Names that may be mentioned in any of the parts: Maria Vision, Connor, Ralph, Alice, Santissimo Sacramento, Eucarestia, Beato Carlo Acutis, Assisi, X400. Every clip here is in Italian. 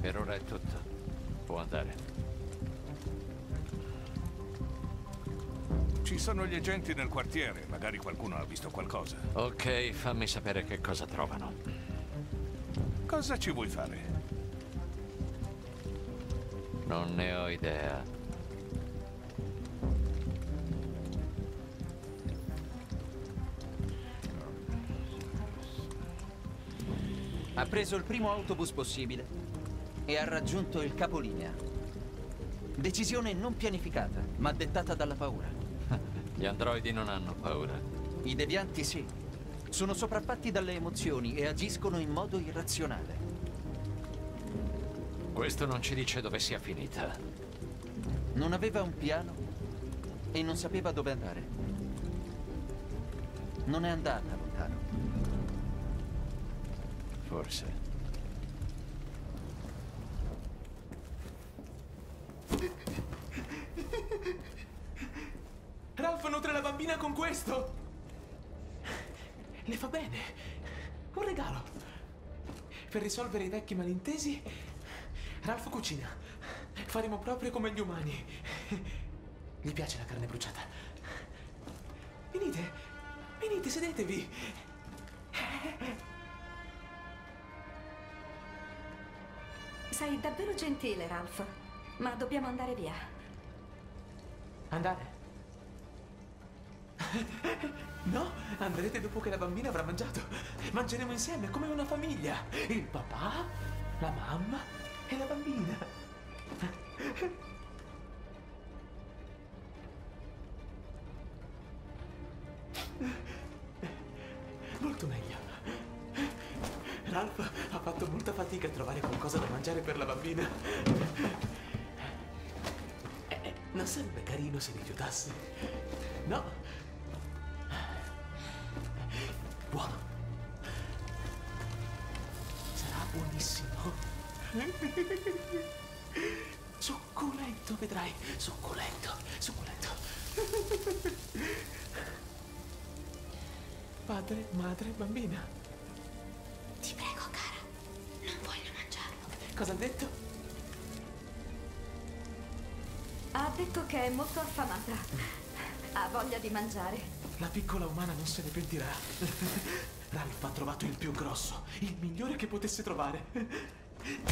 Per ora è tutto. Può andare. Ci sono gli agenti nel quartiere. Magari qualcuno ha visto qualcosa. Ok, fammi sapere che cosa trovano. Cosa ci vuoi fare? Non ne ho idea. Ha preso il primo autobus possibile e ha raggiunto il capolinea. Decisione non pianificata, ma dettata dalla paura. Gli androidi non hanno paura. I devianti sì. Sono sopraffatti dalle emozioni e agiscono in modo irrazionale. Questo non ci dice dove sia finita. Non aveva un piano e non sapeva dove andare. Non è andata lontano. Forse. Ralph nutre la bambina con questo! Le fa bene. Un regalo. Per risolvere i vecchi malintesi... Ralph cucina. Faremo proprio come gli umani. Gli piace la carne bruciata. Venite, venite, sedetevi. Sei davvero gentile, Ralph. Ma dobbiamo andare via. Andare? No, andrete dopo che la bambina avrà mangiato. Mangeremo insieme come una famiglia. Il papà, la mamma... È la bambina. Molto meglio. Ralph ha fatto molta fatica a trovare qualcosa da mangiare per la bambina. Non sarebbe carino se rifiutasse. No. Buono. Sarà buonissimo. Succulento, vedrai. Succulento, succulento. Padre, madre, bambina. Ti prego, cara, non voglio mangiarlo. Cosa ha detto? Ha detto che è molto affamata. Ha voglia di mangiare. La piccola umana non se ne pentirà. Ralph ha trovato il più grosso, il migliore che potesse trovare.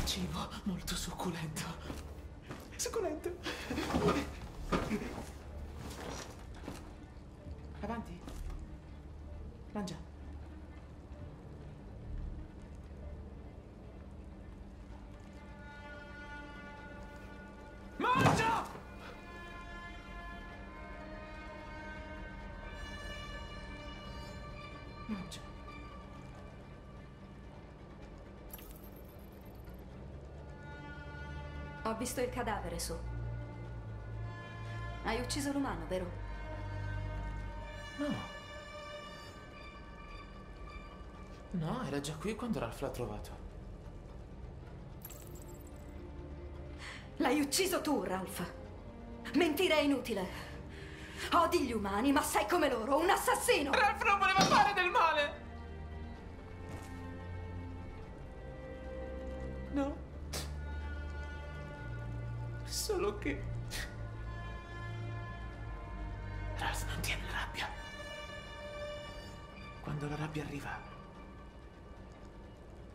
Cibo molto succulento. Succulento. Avanti. Mangia. Mangia! Mangia. Ho visto il cadavere su. Hai ucciso l'umano, vero? No. No, era già qui quando Ralph l'ha trovato. L'hai ucciso tu, Ralph. Mentire è inutile. Odi gli umani, ma sei come loro, un assassino! Ralph non voleva fare del male! No. Solo che... Ralph non tiene la rabbia. Quando la rabbia arriva,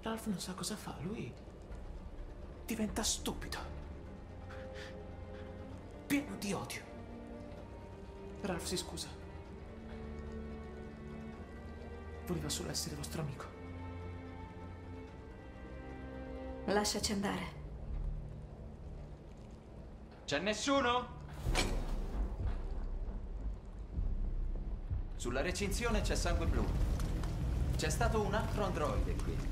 Ralph non sa cosa fa, lui diventa stupido, pieno di odio. Ralph si scusa. Voleva solo essere vostro amico. Lasciaci andare. C'è nessuno? Sulla recinzione c'è sangue blu. C'è stato un altro androide qui.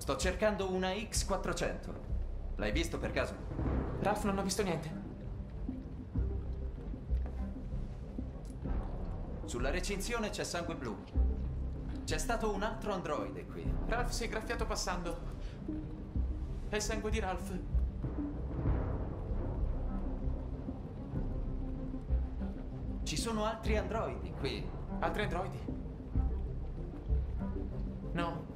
Sto cercando una X400. L'hai visto per caso? Ralph non ha visto niente. Sulla recinzione c'è sangue blu. C'è stato un altro androide qui. Ralph si è graffiato passando. È il sangue di Ralph. Ci sono altri androidi qui. Altri androidi? No.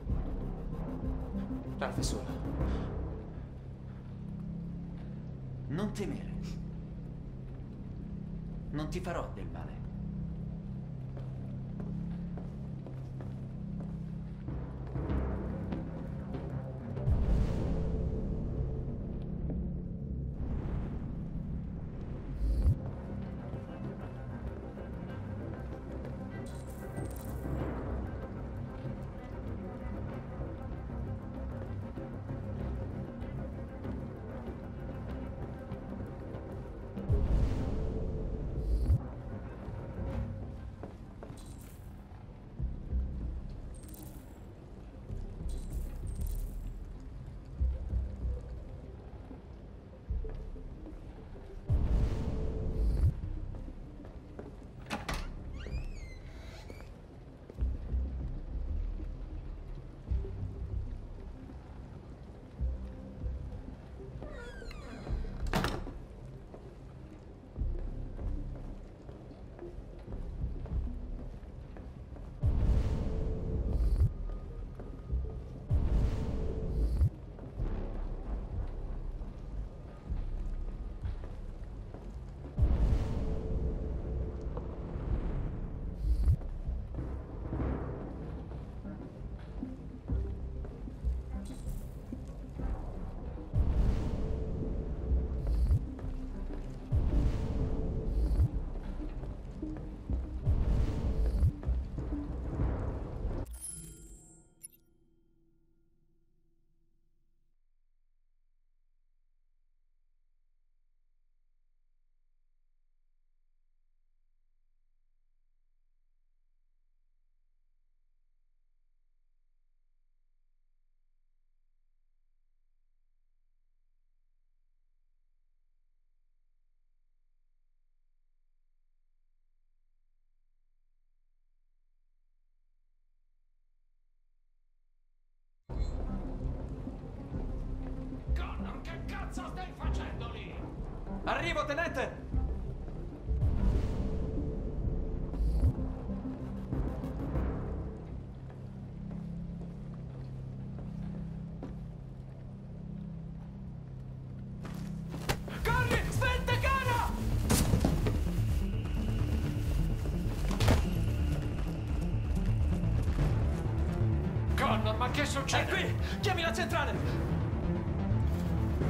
Ralph è solo. Non temere. Non ti farò del male. Arrivo, tenente! Connor, ma che succede? È qui! Chiami la centrale!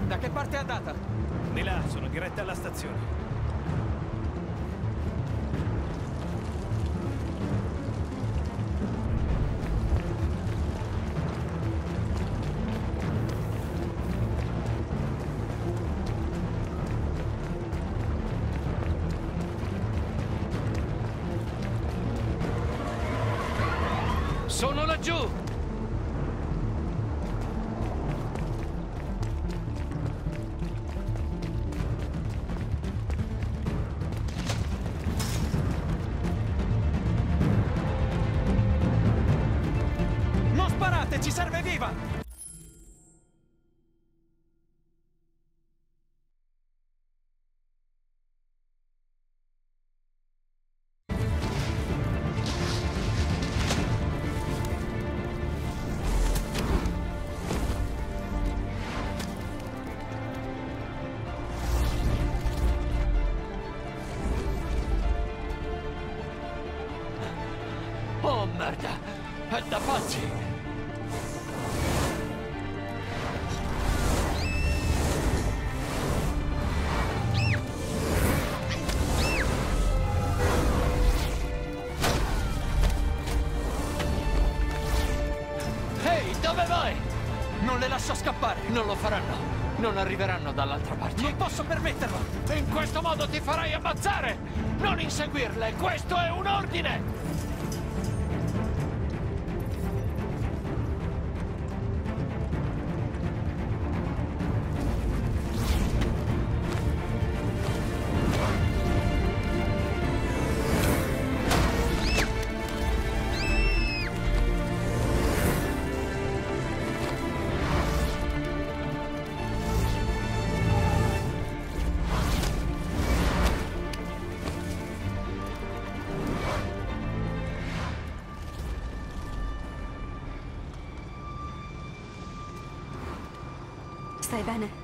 Da che parte è andata? Di là, sono diretta alla stazione. Sono laggiù! Ci serve viva! Oh merda! È da pazzi! Non lo faranno, non arriveranno dall'altra parte. Non posso permetterlo. In questo modo ti farai ammazzare. Non inseguirle, questo è un ordine. Stai bene?